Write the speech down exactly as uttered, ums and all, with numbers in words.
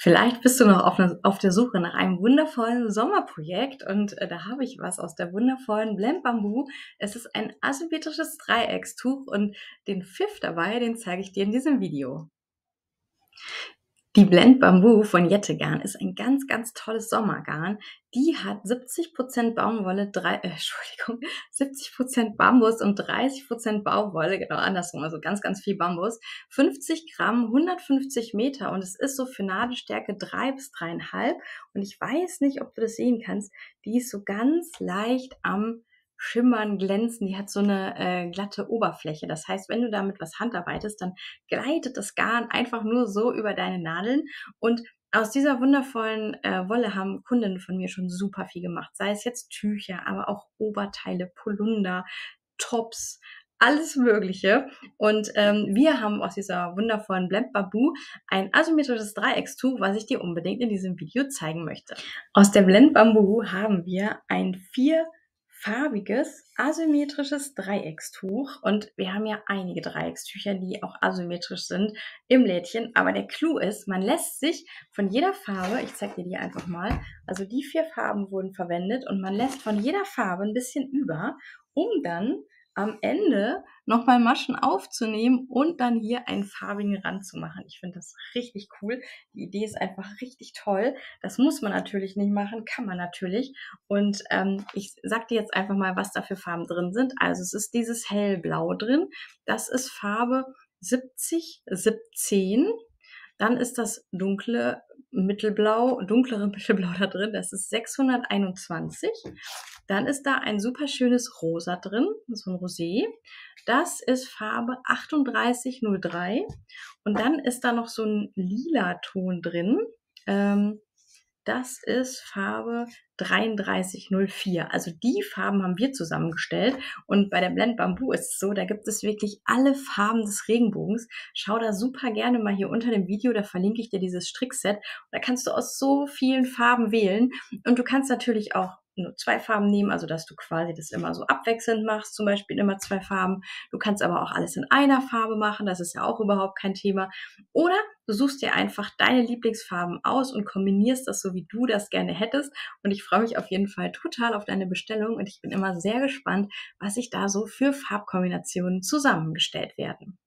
Vielleicht bist du noch auf, eine, auf der Suche nach einem wundervollen Sommerprojekt und äh, da habe ich was aus der wundervollen Blend Bamboo. Es ist ein asymmetrisches Dreieckstuch und den Pfiff dabei, den zeige ich dir in diesem Video. Die Blend Bamboo von Hjertegarn ist ein ganz, ganz tolles Sommergarn. Die hat siebzig Prozent Baumwolle, drei, äh, Entschuldigung, siebzig Prozent Bambus und dreißig Prozent Baumwolle, genau andersrum, also ganz, ganz viel Bambus, fünfzig Gramm, hundertfünfzig Meter und es ist so für Nadelstärke drei bis drei Komma fünf und ich weiß nicht, ob du das sehen kannst, die ist so ganz leicht am Schimmern, glänzen, die hat so eine äh, glatte Oberfläche. Das heißt, wenn du damit was handarbeitest, dann gleitet das Garn einfach nur so über deine Nadeln. Und aus dieser wundervollen äh, Wolle haben Kundinnen von mir schon super viel gemacht. Sei es jetzt Tücher, aber auch Oberteile, Polunder, Tops, alles Mögliche. Und ähm, wir haben aus dieser wundervollen Blend Bamboo ein asymmetrisches Dreieckstuch, was ich dir unbedingt in diesem Video zeigen möchte. Aus der Blend Bamboo haben wir ein vier farbiges, asymmetrisches Dreieckstuch und wir haben ja einige Dreieckstücher, die auch asymmetrisch sind im Lädchen, aber der Clou ist, man lässt sich von jeder Farbe, ich zeige dir die einfach mal, also die vier Farben wurden verwendet und man lässt von jeder Farbe ein bisschen über, um dann am Ende nochmal Maschen aufzunehmen und dann hier einen farbigen Rand zu machen. Ich finde das richtig cool. Die Idee ist einfach richtig toll. Das muss man natürlich nicht machen, kann man natürlich. Und ähm, ich sage dir jetzt einfach mal, was da für Farben drin sind. Also es ist dieses hellblau drin. Das ist Farbe siebzig, siebzehn. Dann ist das dunkle Mittelblau, dunklere Mittelblau da drin, das ist sechshunderteinundzwanzig. Dann ist da ein super schönes Rosa drin, so ein Rosé. Das ist Farbe achtunddreißig null drei. Und dann ist da noch so ein lila Ton drin. Ähm, Das ist Farbe dreiunddreißig null vier. Also die Farben haben wir zusammengestellt. Und bei der Blend Bamboo ist es so, da gibt es wirklich alle Farben des Regenbogens. Schau da super gerne mal hier unter dem Video, da verlinke ich dir dieses Strickset. Und da kannst du aus so vielen Farben wählen. Und du kannst natürlich auch nur zwei Farben nehmen, also dass du quasi das immer so abwechselnd machst, zum Beispiel immer zwei Farben. Du kannst aber auch alles in einer Farbe machen, das ist ja auch überhaupt kein Thema. Oder du suchst dir einfach deine Lieblingsfarben aus und kombinierst das so, wie du das gerne hättest. Und ich freue mich auf jeden Fall total auf deine Bestellung und ich bin immer sehr gespannt, was sich da so für Farbkombinationen zusammengestellt werden.